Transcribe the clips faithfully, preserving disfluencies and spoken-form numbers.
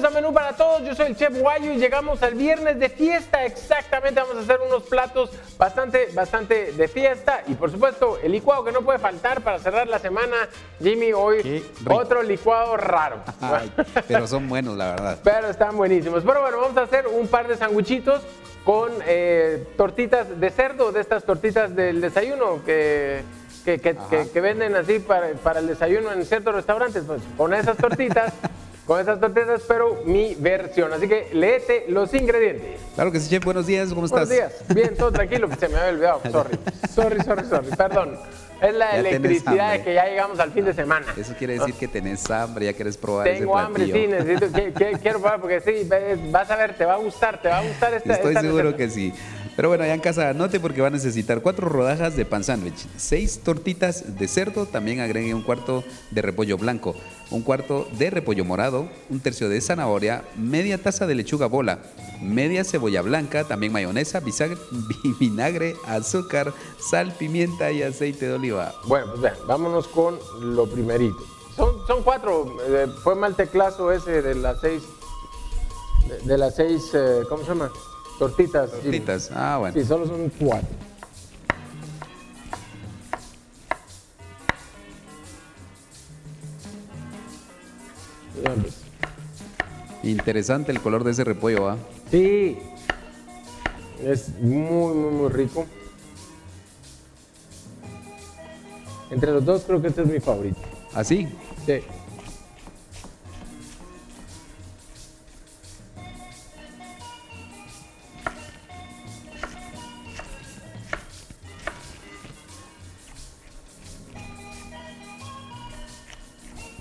Bienvenidos a Menú para Todos, yo soy el Chef Guayo y llegamos al viernes de fiesta, exactamente, vamos a hacer unos platos bastante, bastante de fiesta y por supuesto el licuado que no puede faltar para cerrar la semana, Jimmy, hoy otro licuado raro. Ay, pero son buenos, la verdad. Pero están buenísimos, pero bueno, vamos a hacer un par de sanguchitos con eh, tortitas de cerdo, de estas tortitas del desayuno que... Que, que, que, que venden así para, para el desayuno en ciertos restaurantes, pues, con esas tortitas, con esas tortitas, pero mi versión. Así que léete los ingredientes. Claro que sí, Chef, buenos días, ¿cómo estás? Buenos días, bien, todo tranquilo, se me había olvidado, sorry, sorry, sorry, sorry, perdón. Es la ya electricidad de que ya llegamos al fin ah, de semana. Eso quiere decir que tenés hambre, ya quieres probar. Tengo ese hambre, sí, necesito, que, que, quiero probar porque sí, vas a ver, te va a gustar, te va a gustar esta Estoy esta seguro receta. Que sí. Pero bueno, allá en casa anote porque va a necesitar cuatro rodajas de pan sándwich, seis tortitas de cerdo, también agregue un cuarto de repollo blanco, un cuarto de repollo morado, un tercio de zanahoria, media taza de lechuga bola, media cebolla blanca, también mayonesa, vinagre, azúcar, sal, pimienta y aceite de oliva. Bueno, pues vean, vámonos con lo primerito. Son, son cuatro, eh, fue mal teclazo ese de las seis, de, de las seis, eh, ¿cómo se llama? Tortitas. Tortitas, sí. Ah, bueno. Sí, solo son cuatro. Interesante el color de ese repollo, ¿va? Sí. Es muy, muy, muy rico. Entre los dos creo que este es mi favorito. ¿Ah, sí? Sí.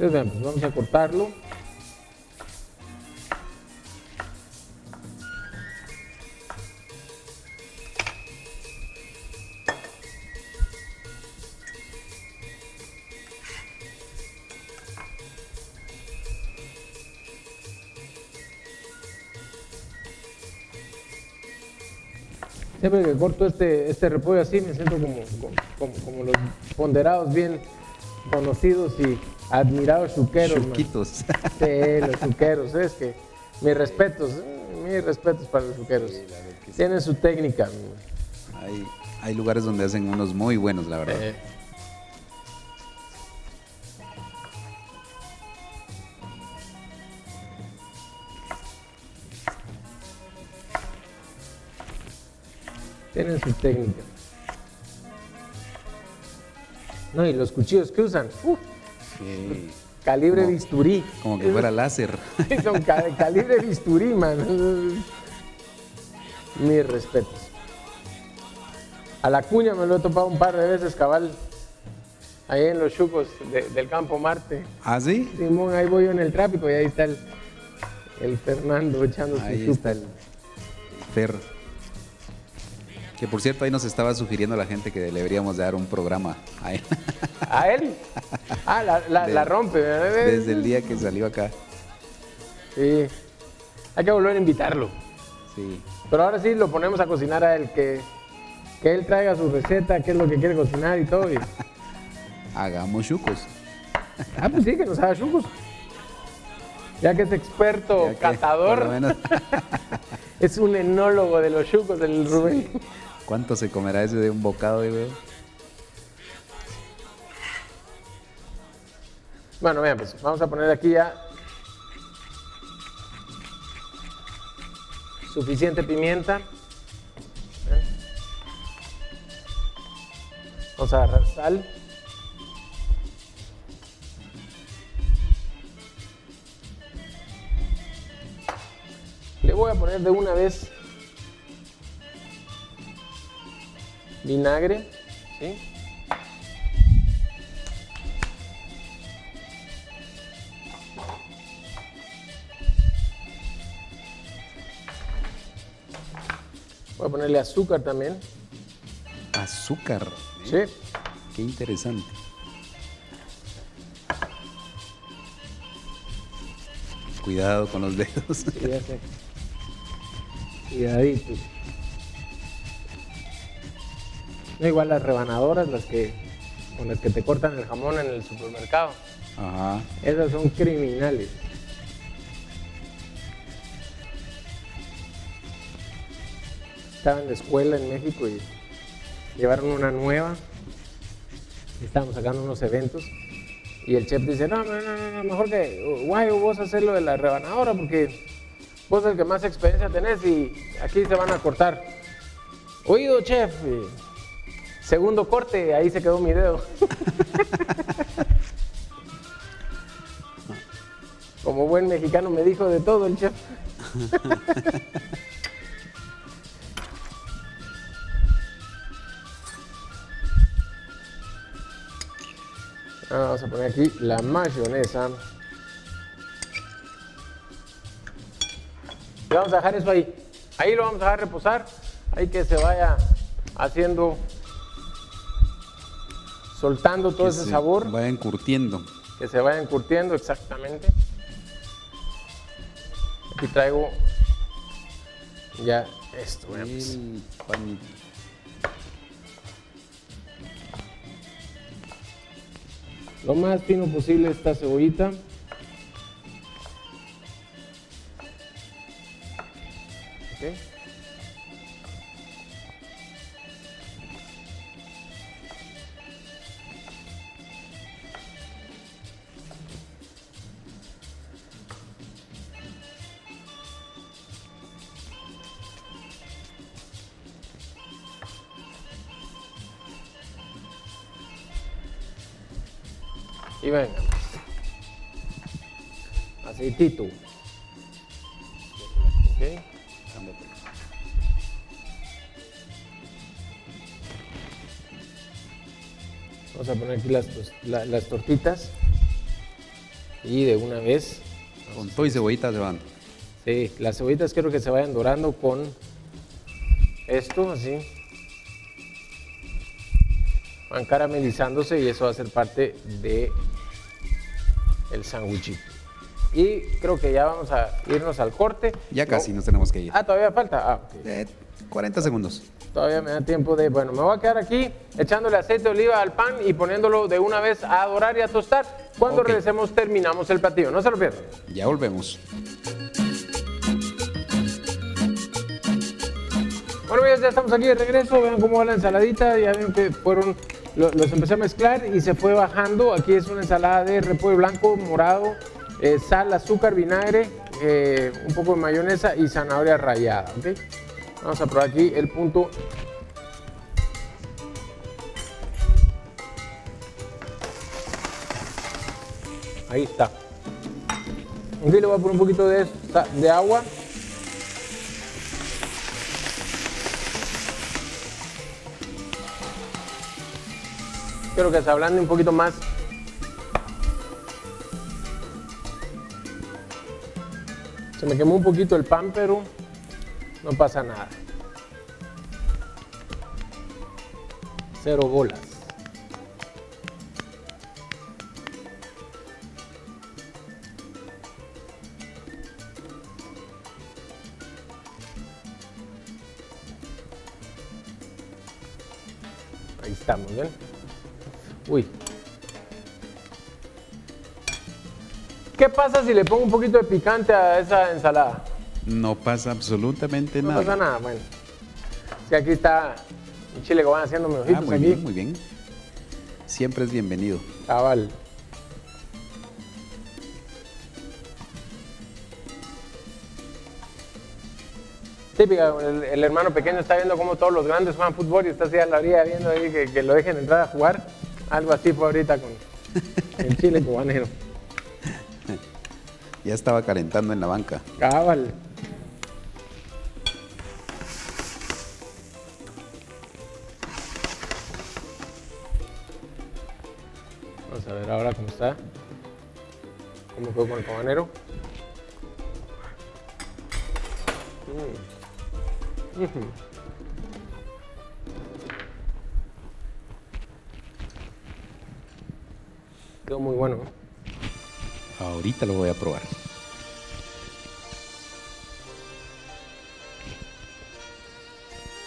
Entonces, pues vamos a cortarlo. Siempre que corto este, este repollo así, me siento como, como, como los ponderados bien conocidos y admirados chuqueros. Chuquitos. Sí, los chuqueros, es que mis respetos, mis respetos para los chuqueros. Sí, sí. Tienen su técnica. Hay, hay lugares donde hacen unos muy buenos, la verdad. Eh. Tienen su técnica. No, y los cuchillos que usan. Uh. Sí. Calibre como, bisturí. Como que fuera láser. Sí, son cal calibre bisturí, man. Mis respetos. A la cuña me lo he topado un par de veces, cabal. Ahí en los chucos de, del Campo Marte. ¿Ah, sí? Simón, ahí voy yo en el tráfico y ahí está el, el Fernando echando su chupa. Ahí está el Fer. Que por cierto, ahí nos estaba sugiriendo a la gente que deberíamos dar un programa a él. ¿A él? Ah, la, la, de, la rompe. Desde el día que salió acá. Sí. Hay que volver a invitarlo. Sí. Pero ahora sí lo ponemos a cocinar a él, que, que él traiga su receta, qué es lo que quiere cocinar y todo. Y... Hagamos chucos. Ah, pues sí, que nos haga chucos. Ya que es experto que, catador. Por lo menos. Es un enólogo de los chucos del Rubén. Sí. ¿Cuánto se comerá ese de un bocado, güey? Bueno, vean, pues vamos a poner aquí ya suficiente pimienta. Vamos a agarrar sal. Le voy a poner de una vez vinagre, ¿sí? Voy a ponerle azúcar también. ¿Azúcar? ¿Eh? Sí. Qué interesante. Cuidado con los dedos. Sí, ya sé. Cuidadito. No, igual las rebanadoras, las que con las que te cortan el jamón en el supermercado. Ajá. Esas son criminales. estaba en la escuela en México y llevaron una nueva. Estábamos sacando unos eventos y el chef dice, no, no, no, no, mejor que Guayo, vos hacer lo de la rebanadora porque vos es el que más experiencia tenés y aquí se van a cortar. Oído, chef. Y segundo corte, ahí se quedó mi dedo. Como buen mexicano me dijo de todo el chef. Ahora vamos a poner aquí la mayonesa. Y vamos a dejar eso ahí. Ahí lo vamos a dejar reposar. Ahí que se vaya haciendo, soltando todo ese sabor. Que se vaya encurtiendo. Que se vaya encurtiendo, exactamente. Aquí traigo ya esto. El pañito. Lo más fino posible esta cebollita. Okay. Y venga, aceitito. Okay. Vamos a poner aquí las, la, las tortitas y de una vez. Con todo y cebollitas se van. Sí, las cebollitas quiero que se vayan dorando con esto, así. Van caramelizándose y eso va a ser parte de el sándwichito. Y creo que ya vamos a irnos al corte. Ya casi no. Nos tenemos que ir. Ah, todavía falta. Ah, okay. eh, cuarenta segundos. Todavía me da tiempo de... Bueno, me voy a quedar aquí echándole aceite de oliva al pan y poniéndolo de una vez a dorar y a tostar. Cuando okay. regresemos terminamos el platillo. No se lo pierdan. Ya volvemos. Bueno, ya estamos aquí de regreso. Vean cómo va la ensaladita. Ya ven que fueron... Los empecé a mezclar y se fue bajando. Aquí es una ensalada de repollo blanco, morado, eh, sal, azúcar, vinagre, eh, un poco de mayonesa y zanahoria rallada. ¿Okay? Vamos a probar aquí el punto. Ahí está. Aquí le voy a poner un poquito de, esta, de agua. Quiero que se ablande un poquito más. Se me quemó un poquito el pan, pero no pasa nada. Cero bolas. Ahí estamos, ¿ven? Uy. ¿Qué pasa si le pongo un poquito de picante a esa ensalada? No pasa absolutamente no nada. No pasa nada, bueno. Es que aquí está un chile que van haciendo mis ojitos. Ah, muy aquí. Bien, muy bien. Siempre es bienvenido. Ah, vale. Típica, el, el hermano pequeño está viendo cómo todos los grandes juegan fútbol y está así a la orilla viendo ahí que, que lo dejen entrar a jugar. Algo así fue ahorita con el chile cubanero. Ya estaba calentando en la banca. Ah, vale. Vamos a ver ahora cómo está. ¿Cómo quedó con el cubanero? Mm. Mm-hmm. Quedó muy bueno. Ahorita lo voy a probar.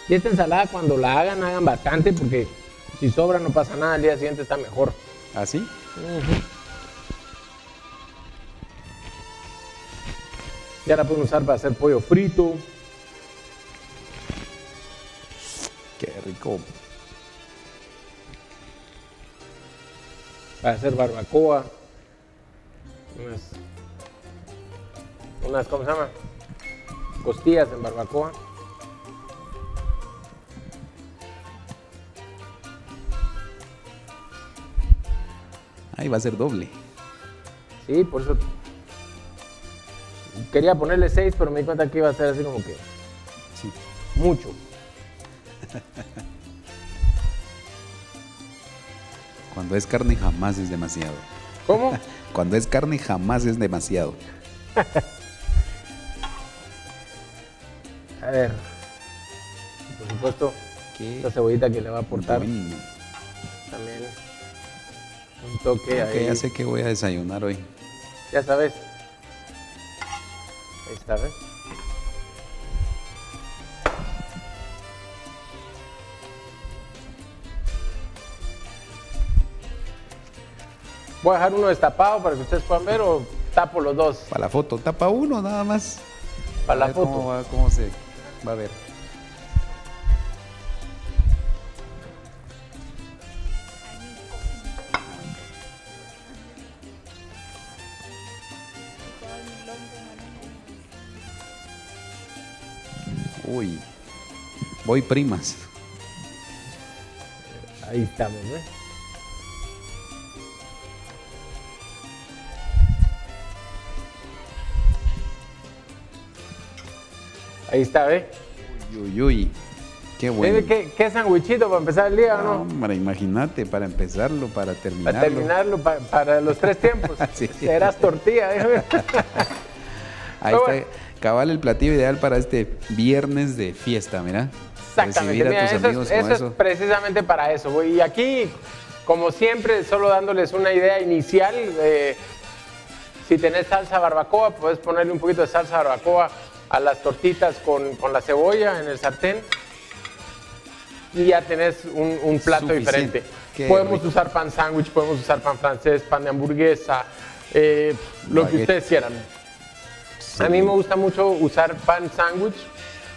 Y esta ensalada cuando la hagan, hagan bastante porque si sobra no pasa nada, al día siguiente está mejor. ¿Ah, sí? Uh-huh. Ya la pueden usar para hacer pollo frito. rico. Para hacer barbacoa. Unas, unas, ¿cómo se llama? Costillas en barbacoa. Ahí va a ser doble. Sí, por eso quería ponerle seis, pero me di cuenta que iba a ser así como que... Sí. Mucho. Cuando es carne jamás es demasiado. ¿Cómo? Cuando es carne jamás es demasiado. A ver, por supuesto, ¿qué? Esta cebollita que le va a aportar. Bueno. También un toque ahí. Okay, ya sé que voy a desayunar hoy. Ya sabes. Ahí está, ¿ves? Voy a dejar uno destapado para que ustedes puedan ver, o tapo los dos. Para la foto, tapa uno nada más. Para la foto. Cómo va, cómo se va a ver. Uy, voy primas. Ahí estamos, ¿eh? Ahí está, ¿ve? Uy, uy, uy. Qué bueno. ¿Qué, qué sandwichito para empezar el día, no, o no? Hombre, imagínate, para empezarlo, para terminarlo. Para terminarlo, para, para los tres tiempos. Sí. Serás tortilla, ¿eh? Ahí está, bueno. Cabal, el platillo ideal para este viernes de fiesta, mira. Exactamente. Recibir a mira, tus eso amigos es, con eso, eso es precisamente para eso, güey. Y aquí, como siempre, solo dándoles una idea inicial. Eh, si tenés salsa barbacoa, puedes ponerle un poquito de salsa barbacoa a las tortitas con, con la cebolla en el sartén y ya tenés un, un plato suficiente, diferente. Qué podemos rico. Usar pan sándwich, podemos usar pan francés, pan de hamburguesa, eh, lo que ustedes quieran. Sí. A mí me gusta mucho usar pan sándwich,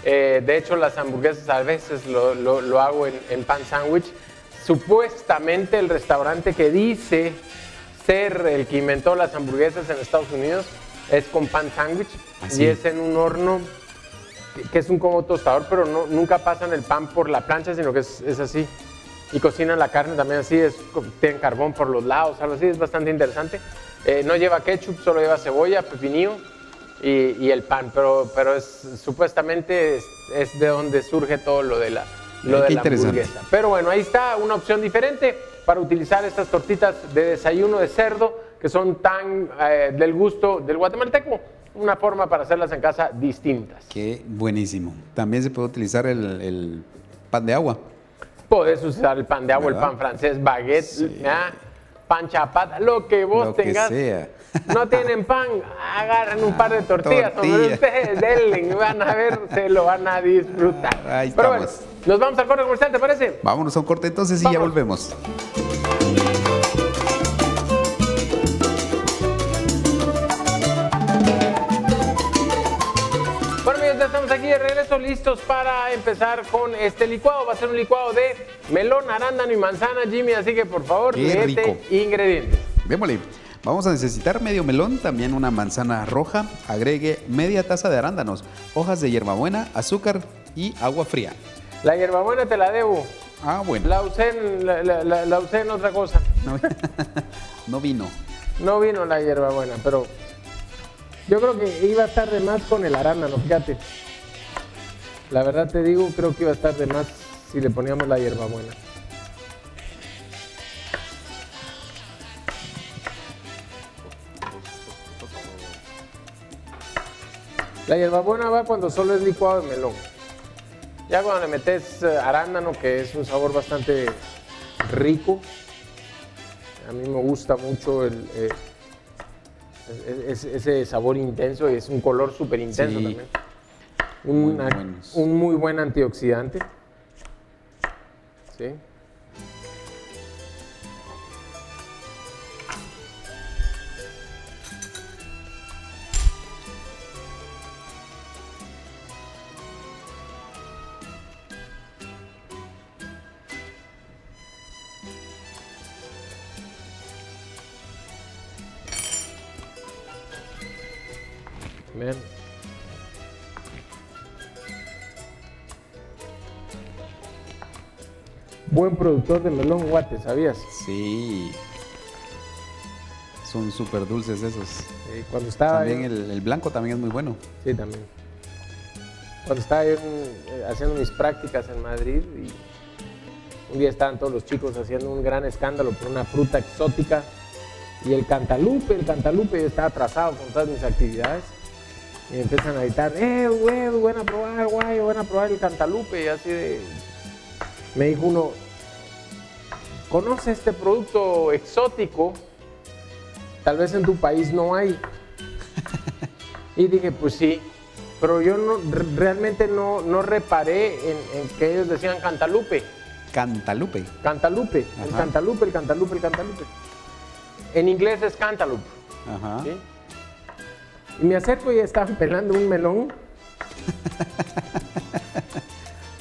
eh, de hecho las hamburguesas a veces lo, lo, lo hago en, en pan sándwich. Supuestamente el restaurante que dice ser el que inventó las hamburguesas en Estados Unidos es con pan sándwich. Así. Y es en un horno que es un como tostador, pero no, nunca pasan el pan por la plancha, sino que es, es así. Y cocinan la carne también así, es, tienen carbón por los lados, algo así, es bastante interesante. Eh, no lleva ketchup, solo lleva cebolla, pepinillo y, y el pan, pero, pero es, supuestamente es, es de donde surge todo lo de la, lo de la hamburguesa. Pero bueno, ahí está una opción diferente para utilizar estas tortitas de desayuno de cerdo que son tan eh, del gusto del guatemalteco. Una forma para hacerlas en casa distintas. Qué buenísimo. También se puede utilizar el, el pan de agua. Podés usar el pan de agua, ¿verdad? El pan francés, baguette, sí. ¿Ah? Pan chapata, lo que vos lo tengas. Que sea. No tienen pan, agarren un ah, par de tortillas. Tortilla. Ustedes denle, van a ver, se lo van a disfrutar. Ah, ahí pero estamos. Bueno, nos vamos al corte comercial, ¿te parece? Vámonos a un corte entonces y vámonos. Ya volvemos. Regreso listos para empezar con este licuado. Va a ser un licuado de melón, arándano y manzana, Jimmy, así que por favor, léete ingredientes. Vémosle, vamos a necesitar medio melón, también una manzana roja, agregue media taza de arándanos, hojas de hierbabuena, azúcar y agua fría. La hierbabuena te la debo. Ah, bueno. La usé en, la, la, la, la usé en otra cosa. No, no vino. No vino la hierbabuena, pero yo creo que iba a estar de más con el arándano, fíjate. La verdad te digo, creo que iba a estar de más si le poníamos la hierbabuena. La hierbabuena va cuando solo es licuado de melón. Ya cuando le metes arándano, que es un sabor bastante rico. A mí me gusta mucho el, eh, es, ese sabor intenso y es un color súper intenso, sí, también. Una, muy un muy buen antioxidante, ¿sí? Ven. Buen productor de melón guate, ¿sabías? Sí. Son súper dulces esos. Sí, cuando estaba también yo... el, el blanco también es muy bueno. Sí, también. Cuando estaba yo haciendo mis prácticas en Madrid, y un día estaban todos los chicos haciendo un gran escándalo por una fruta exótica, y el cantalupe, el cantalupe, yo estaba atrasado con todas mis actividades, y empiezan a gritar, eh, güey, buena probar, guay, buena probar el cantalupe, y así de... Me dijo uno, ¿conoce este producto exótico? Tal vez en tu país no hay. Y dije, pues sí, pero yo no, realmente no, no reparé en, en que ellos decían cantalupe. Cantalupe. Cantalupe, el cantalupe, el cantalupe, el cantalupe. En inglés es cantaloupe. Ajá. ¿Sí? Y me acerco y estaban pelando un melón.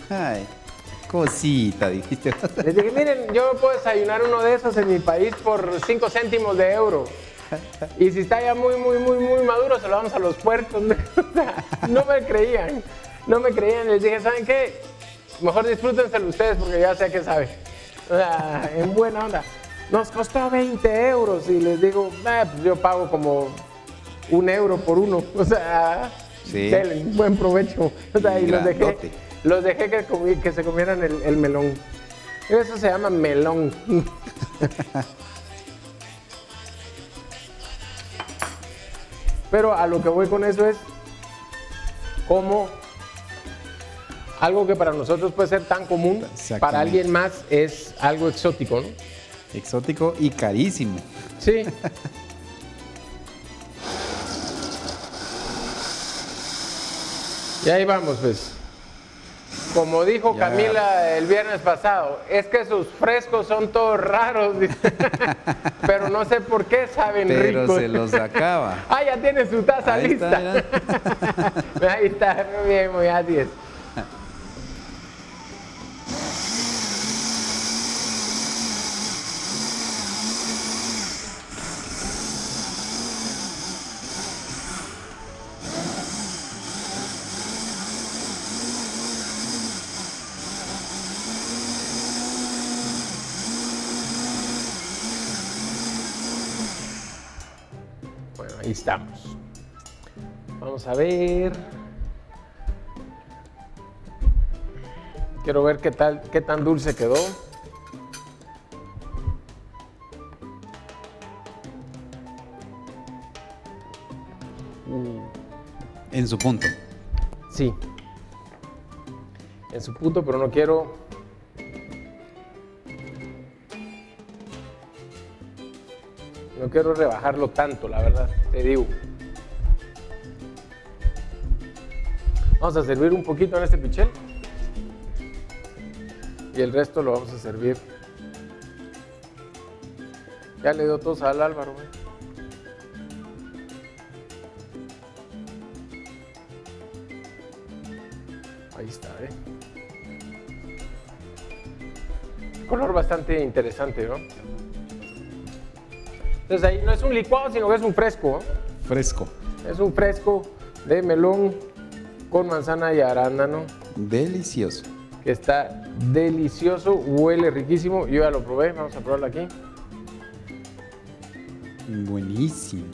Ay. Cosita, dijiste. Les dije, miren, yo puedo desayunar uno de esos en mi país por cinco céntimos de euro. Y si está ya muy, muy, muy, muy maduro, se lo damos a los puertos. No me creían, no me creían. Les dije, ¿saben qué? Mejor disfrútenselo ustedes porque ya sé que sabe. O sea, en buena onda. Nos costó veinte euros y les digo, eh, pues yo pago como un euro por uno. O sea, sí. Telen, buen provecho. O sea, y, y los dejé. Los dejé que, comi que se comieran el, el melón. Eso se llama melón. Pero a lo que voy con eso es como algo que para nosotros puede ser tan común, para alguien más es algo exótico, ¿no? Exótico y carísimo. Sí. Y ahí vamos, pues. Como dijo ya Camila el viernes pasado, es que sus frescos son todos raros, pero no sé por qué saben pero ricos. Pero se los acaba. Ah, ya tiene su taza ahí lista. Está, ahí está, muy bien, muy así es. Ahí estamos. Vamos a ver. Quiero ver qué tal, qué tan dulce quedó. En su punto. Sí. En su punto, pero no quiero... No quiero rebajarlo tanto, la verdad, te digo. Vamos a servir un poquito en este pichel. Y el resto lo vamos a servir. Ya le dio tos al Álvaro, güey. Ahí está, ¿eh? Un color bastante interesante, ¿no? Entonces ahí no es un licuado, sino que es un fresco, ¿no? Fresco. Es un fresco de melón con manzana y arándano. Delicioso. Que está delicioso, huele riquísimo. Yo ya lo probé, vamos a probarlo aquí. Buenísimo.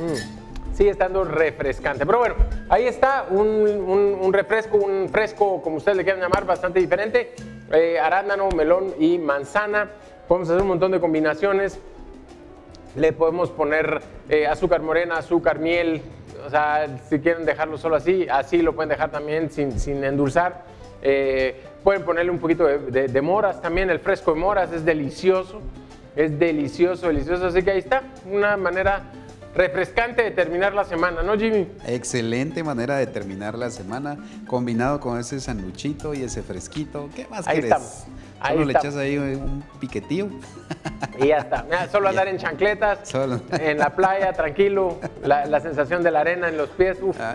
Mm, sigue estando refrescante. Pero bueno, ahí está un, un, un refresco, un fresco, como ustedes le quieran llamar, bastante diferente. Eh, arándano, melón y manzana. Podemos hacer un montón de combinaciones, le podemos poner eh, azúcar morena, azúcar miel, o sea, si quieren dejarlo solo así, así lo pueden dejar también sin, sin endulzar. Eh, pueden ponerle un poquito de, de, de moras también, el fresco de moras es delicioso, es delicioso, delicioso, así que ahí está, una manera refrescante de terminar la semana, ¿no, Jimmy? Excelente manera de terminar la semana, combinado con ese sanduchito y ese fresquito. ¿Qué más quieres? Ahí estamos. Ahí solo estamos. Le echas ahí un piquetío. Y ya está. Solo andar en chancletas, solo. En la playa, tranquilo, la, la sensación de la arena en los pies, uf. Ah,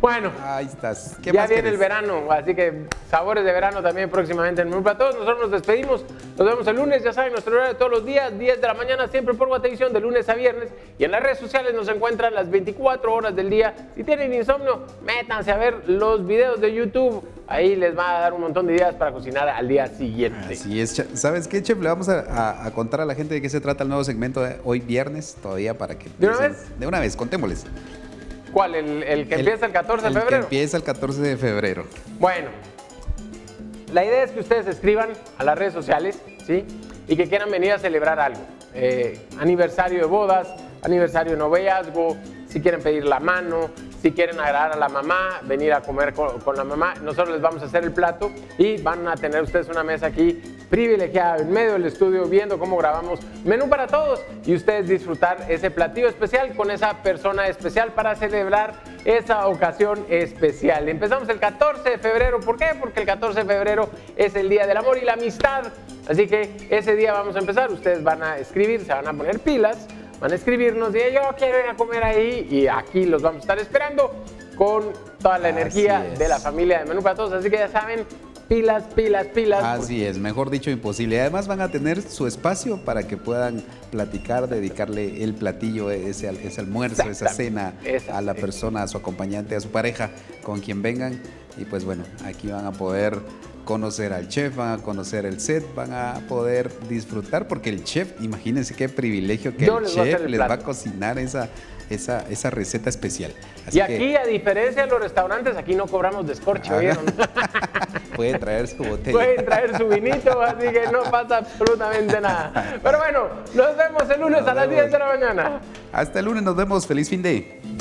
Bueno, ahí estás. ¿Qué ya más viene querés? El verano, así que sabores de verano también próximamente en Menú para Todos. Nosotros nos despedimos, nos vemos el lunes, ya saben, nuestro horario todos los días, diez de la mañana, siempre por Guatevisión, de lunes a viernes. Y en las redes sociales nos encuentran las veinticuatro horas del día. Si tienen insomnio, métanse a ver los videos de YouTube. Ahí les va a dar un montón de ideas para cocinar al día siguiente. Así es, ¿sabes qué, Chef? Le vamos a, a, a contar a la gente de qué se trata el nuevo segmento de hoy viernes, todavía para que... ¿De una vez? De una vez, contémosles. ¿Cuál? ¿El, el que el, empieza el catorce de febrero? El que empieza el catorce de febrero. Bueno, la idea es que ustedes escriban a las redes sociales, ¿sí? Y que quieran venir a celebrar algo. Eh, aniversario de bodas, aniversario de noviazgo, si quieren pedir la mano, si quieren agradar a la mamá, venir a comer con, con la mamá. Nosotros les vamos a hacer el plato y van a tener ustedes una mesa aquí privilegiada en medio del estudio viendo cómo grabamos Menú para Todos y ustedes disfrutar ese platillo especial con esa persona especial para celebrar esa ocasión especial. Empezamos el catorce de febrero. ¿Por qué? Porque el catorce de febrero es el Día del Amor y la Amistad. Así que ese día vamos a empezar. Ustedes van a escribir, se van a poner pilas. Van a escribirnos y yo quiero ir a comer ahí y aquí los vamos a estar esperando con toda la energía de la familia de Menú para Todos. Así que ya saben, pilas, pilas, pilas. Así es, mejor dicho imposible. Además van a tener su espacio para que puedan platicar, dedicarle el platillo, ese, ese almuerzo, esa cena a la persona, a su acompañante, a su pareja, con quien vengan. Y pues bueno, aquí van a poder conocer al chef, van a conocer el set, van a poder disfrutar porque el chef, imagínense qué privilegio que el chef les va a cocinar esa, esa, esa receta especial. Así y aquí, que... a diferencia de los restaurantes, aquí no cobramos descorche, ¿vieron? Pueden traer su botella. Pueden traer su vinito, así que no pasa absolutamente nada. Pero bueno, nos vemos el lunes nos a las vemos. diez de la mañana. Hasta el lunes, nos vemos. Feliz fin de